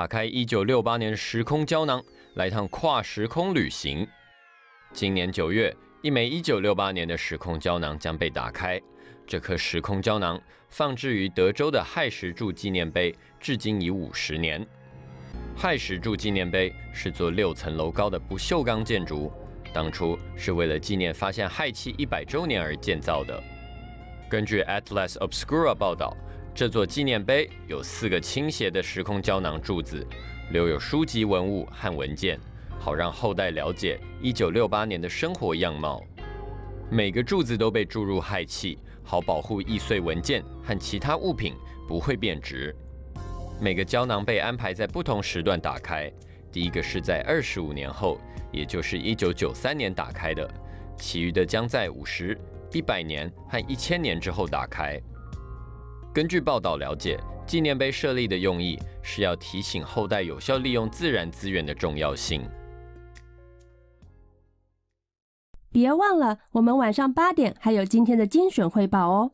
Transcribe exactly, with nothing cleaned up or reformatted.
打开一九六八年时空胶囊，来趟跨时空旅行。今年九月，一枚一九六八年的时空胶囊将被打开。这颗时空胶囊放置于德州的亥石柱纪念碑，至今已五十年。亥石柱纪念碑是座六层楼高的不锈钢建筑，当初是为了纪念发现氦气一百周年而建造的。根据 Atlas Obscura 报道，这座纪念碑有四个倾斜的时空胶囊柱子，留有书籍、文物和文件，好让后代了解一九六八年的生活样貌。每个柱子都被注入氦气，好保护易碎文件和其他物品不会变质。每个胶囊被安排在不同时段打开，第一个是在二十五年后，也就是一九九三年打开的，其余的将在五十、一百年和一千年之后打开。根据报道了解，纪念碑设立的用意是要提醒后代有效利用自然资源的重要性。别忘了，我们晚上八点还有今天的精选汇报哦。